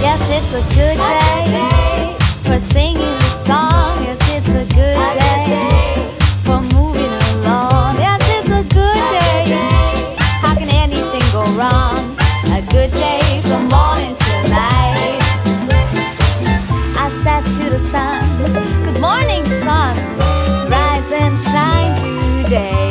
Yes, it's a good day for singing this song. Yes, it's a good day for moving along. Yes, it's a good day. How can anything go wrong? A good day from morning till night. I said to the sun, good morning, sun. Rise and shine today.